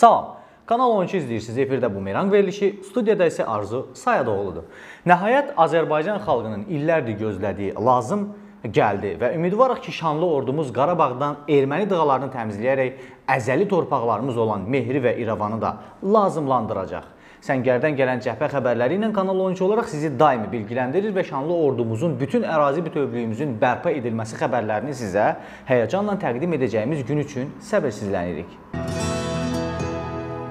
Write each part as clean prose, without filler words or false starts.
Salam, Kanal 12 izləyirsiniz, efirdə bumerang verilişi, studiyada isə Arzu Sayadoğludur. Nəhayət Azərbaycan xalqının illərdir gözlədiyi lazım gəldi və ümidvarıq ki, şanlı ordumuz Qarabağdan erməni dığalarını təmizləyərək əzəli torpaqlarımız olan Mehri və İrəvanı da lazımlandıracaq. Səngərdən gələn cəhbə xəbərləri ilə Kanal 12 olaraq sizi daimi bilgiləndirir və şanlı ordumuzun bütün ərazi bütövlüyümüzün bərpa edilməsi xəbərlərini sizə həyəcanla təqdim edəcəyimiz gün üçün səbirsizlənirik.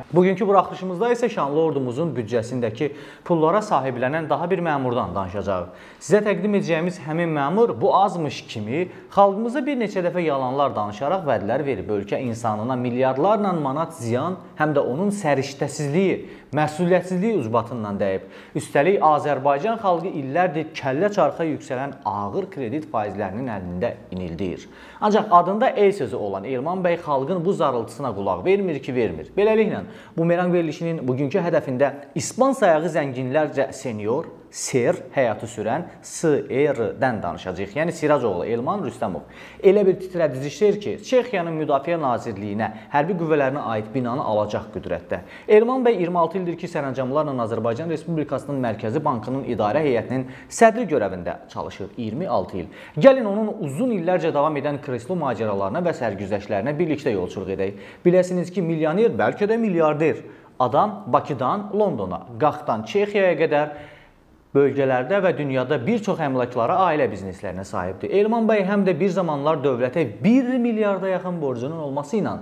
Bugünkü buraxılışımızda isə şanlı ordumuzun büdcəsindəki pullara sahiblənən daha bir məmurdan danışacağıq. Sizə təqdim edəcəyimiz həmin məmur bu azmış kimi xalqımıza bir neçə dəfə yalanlar danışaraq vədlər verib ölkə insanına milyardlarla manat ziyan, həm də onun səriştəsizliyi, məsuliyyətsizliyi ucbatından dəyib. Üstəlik Azərbaycan xalqı illərdir kəllə çarxa yüksələn ağır kredit faizlərinin əlində inildiyir. Ancaq adında el sözü olan Elman bəy xalqın bu zarıltısına qulaq vermir ki, vermir. Beləliklə, bumerang verilişinin bugünkü hədəfində İspan sayağı zənginlərcə senior, ser, həyatı sürən SR-dən danışacaq. Yəni Siracoğlu Elman Rüstəmov. Elə bir titrədici şeir ki, Çexiyanın Müdafiə Nazirliyinə hərbi qüvvələrinə aid binanı alacaq qüdrətdə. Elman bəy 26 ildir ki, sərəncamlarla Azərbaycan Respublikasının Mərkəzi Bankının idarə heyətinin sədri görəvində çalışır 26 il. Gəlin onun uzun illərcə davam edən kreslu macəralarına və sərgüzəştlərinə birlikdə yolçuluq edək. Biləsiniz ki, milyoner, bəlkə də milyarder adam Bakıdan Londona, Qaxdan Çexiyaya qədər bölgələrdə və dünyada bir çox əmlaklara, ailə bizneslərinə sahibdir. Elman bəy həm də bir zamanlar dövlətə 1 milyarda yaxın borcunun olması ilə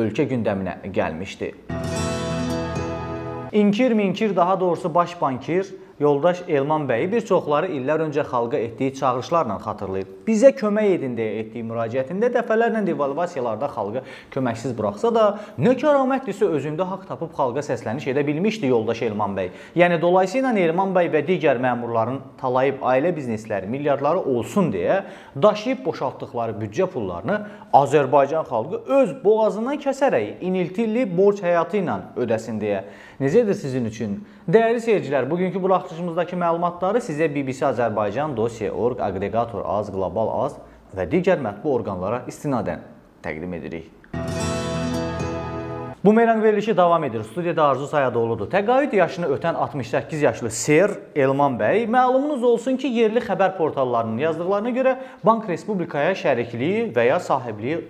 ölkə gündəminə gəlmişdi. İnkir-minkir, daha doğrusu baş bankir yoldaş Elman bəyi bir çoxları illər öncə xalqa etdiyi çağırışlarla xatırlayıb. Bizə kömək edin deyə etdiyi müraciətində dəfələrlə devalvasiyalarda xalqa köməksiz bıraxsa da, nə kəramətdirsə özündə haqq tapıb xalqa səsləniş edə bilmişdi yoldaş Elman bəy. Yəni dolayısıyla Elman bəy və digər məmurların talayıb ailə biznesləri milyardları olsun deyə daşıyıb boşaltdıqları büdcə pullarını Azərbaycan xalqı öz boğazından kəsərək iniltilli borc həyatı ilə ödəsin deyə. Necədir sizin üçün? Dəyərli seyircilər, bugünkü buraxılışımızdakı məlumatları sizə BBC Azərbaycan, Dosya.org, Agregator AZ, Global AZ və digər mətbu orqanlara istinadən təqdim edirik. Bumerang verilişi davam edir. Studiyada Arzu Sayadoğludur. Təqaüd yaşını ötən 68 yaşlı Ser Elman bəy, məlumunuz olsun ki, yerli xəbər portallarının yazdıqlarına görə Bank Respublikaya şərikliyi və ya sahibliyi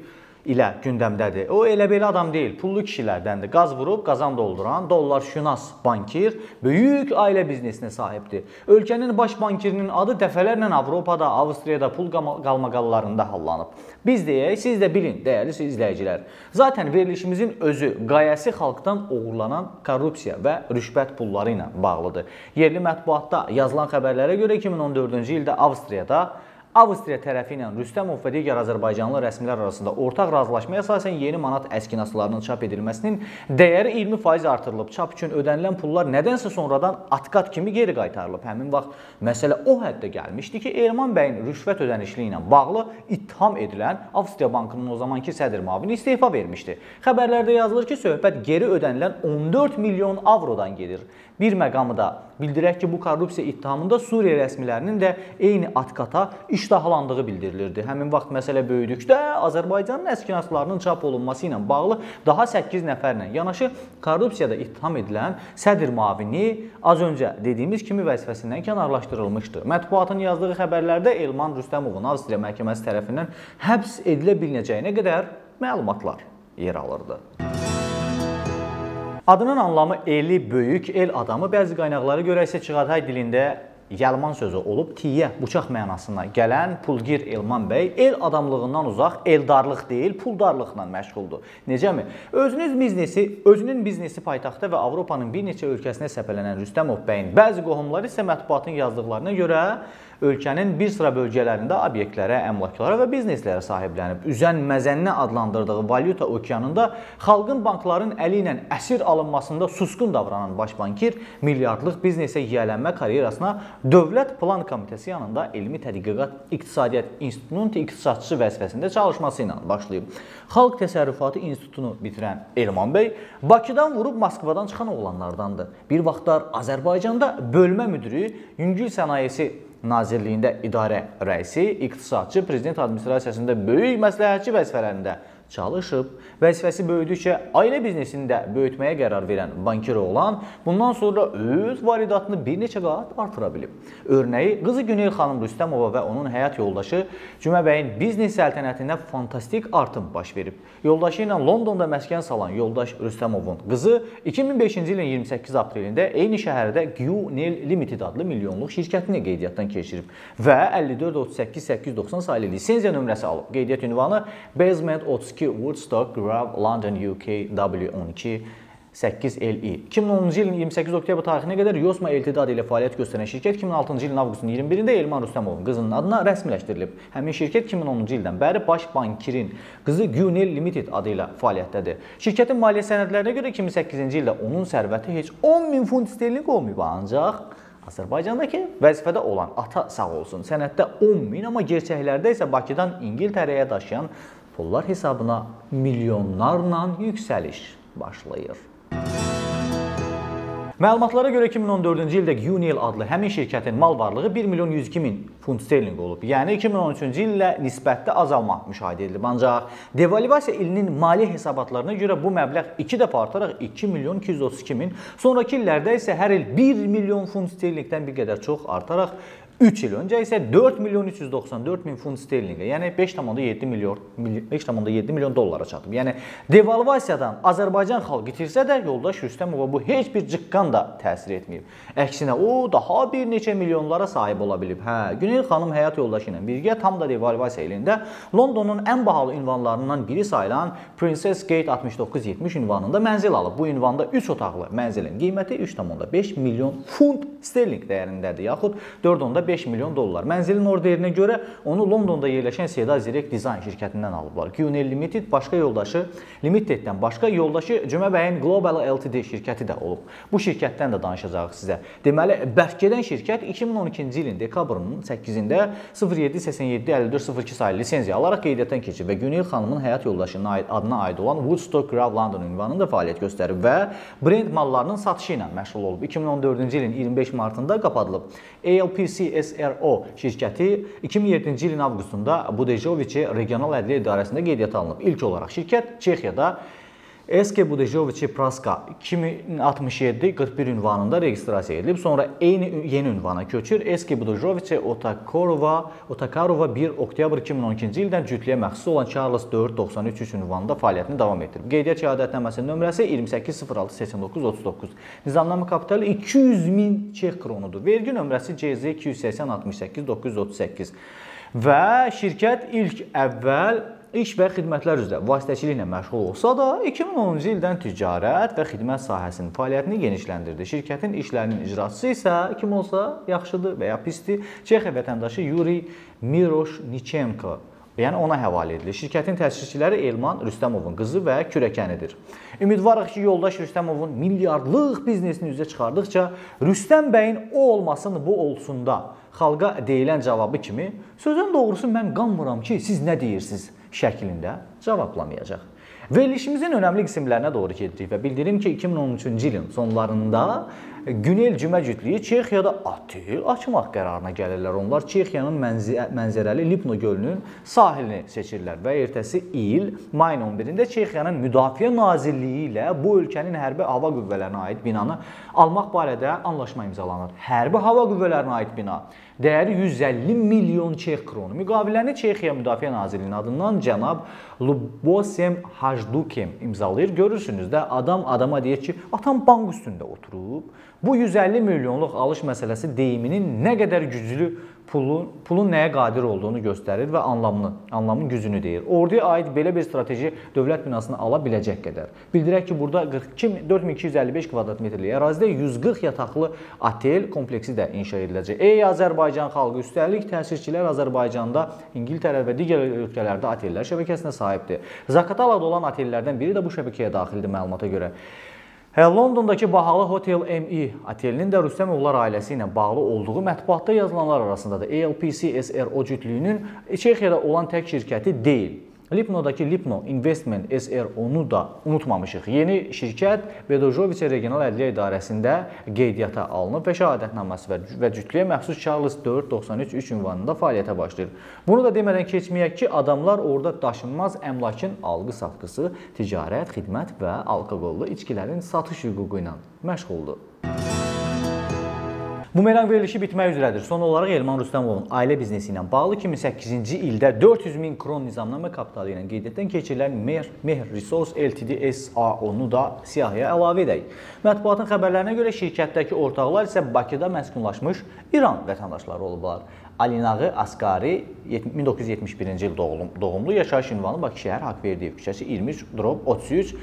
ilə gündəmdədir. O elə belə adam deyil, pullu kişilərdəndir. Qaz vurub, qazan dolduran, dollar şünas bankir, böyük ailə biznesinə sahibdir. Ölkənin baş bankirinin adı dəfələrlə Avropada, Avstriyada, pul qalmaqallarında hallanıb. Biz deyək, siz də bilin, dəyərli izləyicilər. Zaten verilişimizin özü, qayəsi xalqdan oğurlanan korrupsiya və rüşvət pulları ilə bağlıdır. Yerli mətbuatda yazılan xəbərlərə görə 2014-cü ildə Avstriyada Avstriya tərəfi ilə Rüstəmov və digər Azərbaycanlı rəsmilər arasında ortaq razılaşmaya əsasən yeni manat əskinaslarının çap edilməsinin dəyəri 20% artırılıb. Çap üçün ödənilən pullar nədənsə sonradan atqat kimi geri qaytarılıb. Həmin vaxt məsələ o həddə gəlmişdi ki, Elman bəyin rüşvət ödənişliyi ilə bağlı ittiham edilən Avstriya Bankının o zamanki sədr müavini istefa vermişdi. Xəbərlərdə yazılır ki, söhbət geri ödənilən 14 milyon avrodan gedir. Bir məqamı da bildirək ki, bu korrupsiya ittihamında Suriya rəsmilərinin də eyni atqata iştahlandığı bildirilirdi. Həmin vaxt məsələ böyüdükdə Azərbaycanın əskinaslarının çap olunması ilə bağlı daha 8 nəfərlə yanaşı korrupsiyada ittiham edilən sədr müavini az öncə dediyimiz kimi vəzifəsindən kənarlaşdırılmışdı. Mətbuatın yazdığı xəbərlərdə Elman Rüstəmovun Avstriya məhkəməsi tərəfindən həbs edilə biləcəyinə qədər məlumatlar yer alırdı. Adının anlamı eli, böyük el adamı, bəzi qaynaqlara görə isə Çığatay dilində Yalman sözü olub, tiyə, bıçaq mənasına gələn pulgir Elman bəy el adamlığından uzaq, eldarlıq deyil, puldarlıqla məşğuldur. Necəmi? Özünün biznesi paytaxtda və Avropanın bir neçə ölkəsinə səpələnən Rüstəmov bəyin bəzi qohumları isə mətbuatın yazdıqlarına görə ölkənin bir sıra bölgələrində obyektlərə, əmlaklara və bizneslərə sahiblənib. Üzən məzənnə adlandırdığı valyuta okeanında xalqın bankların əli ilə əsir alınmasında susqun davranan başbankir milyardlıq biznesə yiyələnmə karyerasına Dövlət Plan Komitəsi yanında Elmi Tədqiqat İqtisadiyyat İnstitutunun iqtisadçısı vəzifəsində çalışması ilə başlayıb. Xalq Təsərrüfatı İnstitutunu bitirən Elman bəy Bakıdan vurub Moskvadan çıxan oğlanlardandır. Bir vaxtlar Azərbaycanda bölmə müdürü, Yüngül Sənayesi Nazirliyində idarə rəisi, iqtisadçı, prezident administrasiyasında böyük məsləhətçi vəzifələrində çalışıb. Vəzifəsi böyüdükcə ailə biznesini də böyütməyə qərar verən bankir oğlan bundan sonra öz varidatını bir neçə qat artıra bilib. Örneği qızı Günel xanım Rüstəmova və onun həyat yoldaşı Cüməbəyin biznes səltənətində fantastik artım baş verib. Yoldaşı ilə Londonda məskən salan yoldaş Rüstəmovun qızı 2005-ci ilin 28 aprelində eyni şəhərdə Günel Limited adlı milyonluq şirkətini qeydiyyatdan keçirib və 54-38-890 saylı lisenziya nömrəsi alıb. Qeydiyyat ünvanı Basement 32 Woodstock Grove, London, UK, W12 8LI. 2010-cu ilin 28 oktyabr tarixinə qədər Yosma Ltd adı ilə fəaliyyət göstərən şirkət 2006-cı ilin avqustun 21-də Elman Rüstəmovun qızının adına rəsmiləşdirilib. Həmin şirkət 2010-cu ildən bəri baş bankirin qızı Günel Limited adı ilə fəaliyyətdədir. Şirkətin maliyyə sənədlərinə görə 2008-ci ildə onun sərvəti heç 10.000 funt sterling olmayıb, ancaq Azərbaycandakı vəzifədə olan ata sağ olsun sənəddə 10.000, amma gerçəklərdə isə Bakıdan İngiltərəyə daşıyan pullar hesabına milyonlarla yüksəliş başlayır. Məlumatlara görə 2014-cü ildə Union adlı həmin şirkətin mal varlığı 1.102.000 funt sterling olub. Yəni 2013-cü illə nisbətdə azalma müşahidə edilib. Ancaq devalivasiya ilinin mali hesabatlarına görə bu məbləğ 2 dəfə artaraq 2.232.000, sonraki illərdə isə hər il 1.000.000 funt sterlingdən bir qədər çox artaraq 3 il öncə isə 4.394.000 funt sterlingə, yəni 5,7 milyon dollara çatıb. Yəni devalvasiyadan Azərbaycan xalqı itirsə də yoldaş Rüstəmova bu heç bir cıqqan da təsir etməyib. Əksinə o daha bir neçə milyonlara sahib ola bilib. Günel xanım həyat yoldaşı ilə birgə tam da devalvasiya ilində Londonun ən bahalı ünvanlarından biri sayılan Princess Gate 69-70 ünvanında mənzil alıb. Bu ünvanda 3 otaqlı mənzilin qiyməti 3,5 milyon funt sterling dəyərindədir, yaxud 4,5 milyon dollar. Mənzilin orderinə görə onu Londonda yerləşən Seda Zirek dizayn şirkətindən alıblar. Günel Limited başqa yoldaşı Cüməbəyin Global Ltd şirkəti də olub. Bu şirkətdən də danışacağıq sizə. Deməli, bərkədən şirkət 2012-ci ilin dekabrının 8-də 07-87-54-02 saylı lisenziya alaraq qeydiyyatdan keçib və Günel xanımın həyat yoldaşının adına aid olan Woodstock Grove London ünvanında fəaliyyət göstərib və brend mallarının satışı ilə məşğul olub. 2014-cü ilin 25 martında qapadılıb. ELPC-SRO şirkəti 2007-ci ilin avqustunda Budejovici Regional Ədliyyə İdarəsində qeydiyyata alınıb. İlk olaraq şirkət Çexiyada SK Budejovici Praska 2067-41 ünvanında registrasiya edilib, sonra yeni ünvana köçür. SK Budejovici Otakarova 1 oktyabr 2012-ci ildən cütlüyə məxsus olan Charles 4-93-3 ünvanında fəaliyyətini davam etdirib. Qeydiyyat şəhadətnaməsinin nömrəsi 2806-89-39. Nizamnamə kapitalı 200.000 Çex kronudur. Vergi nömrəsi CZ 280-68-938 və şirkət əvvəl İş və xidmətlər üzrə vasitəçiliklə məşğul olsa da, 2010-cu ildən ticarət və xidmət sahəsinin fəaliyyətini genişləndirdi. Şirkətin işlərinin icraçısı isə kim olsa yaxşıdır və ya pisdir, Çexiya vətəndaşı Yuri Mirosh Nichenko, yəni ona həvalə edilir. Şirkətin təşkilçiləri Elman Rüstəmovun qızı və kürəkənidir. Ümidvarıq ki, yoldaş Rüstəmovun milyardlıq biznesini üzə çıxardıqca Rüstəm bəyin o olmasın, bu olsun da xalqa deyilən cavabı kimi sözün doğrusu mən qanmıram ki, siz nə deyirsiniz şəklində cavablamayacaq. Verilişimizin önəmli qismlərinə doğru gedirik və bildirim ki, 2013-cü ilin sonlarında Günel Cümə cütlüyü Çexiyada otel açmaq qərarına gəlirlər. Onlar Çexiyanın mənzərəli Lipno gölünün sahilini seçirlər və ertəsi il mayın 11-də Çexiyanın Müdafiə Nazirliyi ilə bu ölkənin hərbi hava qüvvələrinə aid binanı almaq barədə anlaşma imzalanır. Hərbi hava qüvvələrinə aid bina dəyəri 150 milyon Çex kronu. Müqaviləni Çexiya Müdafiə Nazirliyinin adından cənab Lubošem Hajdukem imzalayır. Görürsünüz də, adam adama deyir ki, atam bank üstündə oturub. Bu 150 milyonluq alış məsələsi deyiminin nə qədər güclü pulun nəyə qadir olduğunu göstərir və anlamın gücünü deyir. Orduya aid belə bir strateji dövlət binasını ala biləcək qədər. Bildirək ki, burada 4255 kvadrat metrlik ərazidə 140 yataqlı otel kompleksi də inşa ediləcək. Ey Azərbaycan xalqı, üstəlik təsirçilər Azərbaycanda, İngiltərə və digər ölkələrdə otellər şəbəkəsinə sahibdir. Zaqatalada olan otellərdən biri də bu şəbəkəyə daxildir məlumata görə. Londondakı bahalı Hotel M.E. otelinin də Rüstəmovlar ailəsi ilə bağlı olduğu mətbuatda yazılanlar arasındadır. ELPC-SRO cütlüyünün Çexiyada olan tək şirkəti deyil. Lipnodakı Lipno Investment SR-onu da unutmamışıq. Yeni şirkət Bedojovice Regional Ədliyyə İdarəsində qeydiyyata alınıb və şəhadətnaməsi və cütlüyə məxsus Charles 493 ünvanında fəaliyyətə başlayır. Bunu da demədən keçməyək ki, adamlar orada daşınmaz əmlakın alqı satqısı, ticarət, xidmət və alkoqollu içkilərin satış hüququ ilə məşğuldur. Bumerang verilişi bitmək üzrədir. Son olaraq Elman Rüstəmovun ailə biznesi ilə bağlı 2008-ci ildə 400.000 kron nizamnamə kapitalı ilə qeydiyyatdan keçirilən Mehr Resource Ltd SRO-nu da siyahıya əlavə edək. Mətbuatın xəbərlərinə görə şirkətdəki ortaqlar isə Bakıda məskunlaşmış İran vətəndaşları olublar. Alinağı Asqari 1971-ci il doğumlu, yaşayış ünvanı Bakı şəhər Haqverdiyev küçəsi 23-33,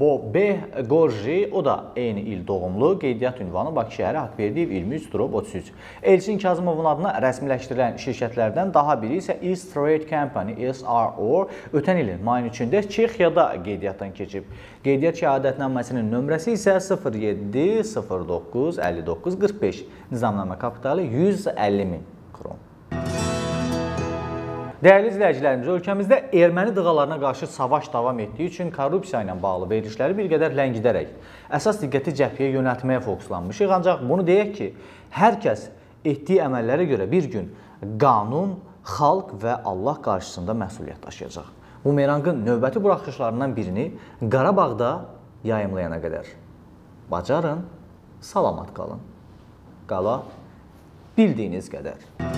Bob B. Gorji, o da eyni il doğumlu, qeydiyyat ünvanı Bakı şəhəri Haqverdiyev 23-33. Elçin Kazımovun adına rəsmiləşdirilən şirkətlərdən daha biri isə East Trade Company SRO ötən ilin mayın 3-də Çexiyada qeydiyyatdan keçib. Qeydiyyat şəhadətnaməsinin nömrəsi isə 07-09-59-45, nizamnamə kapitalı 150.000 kron. Dəyərli izləyicilərimiz, ölkəmizdə erməni dığalarına qarşı savaş davam etdiyi üçün korrupsiya ilə bağlı verilişləri bir qədər ləngidərək əsas diqqəti cəbhəyə yönəltməyə fokuslanmışıq. Ancaq bunu deyək ki, hər kəs etdiyi əməllərə görə bir gün qanun, xalq və Allah qarşısında məsuliyyət daşıyacaq. Bumerangın növbəti buraxışlarından birini Qarabağda yayımlayana qədər. Bacarın, salamat qalın. Qala bildiyiniz qədər.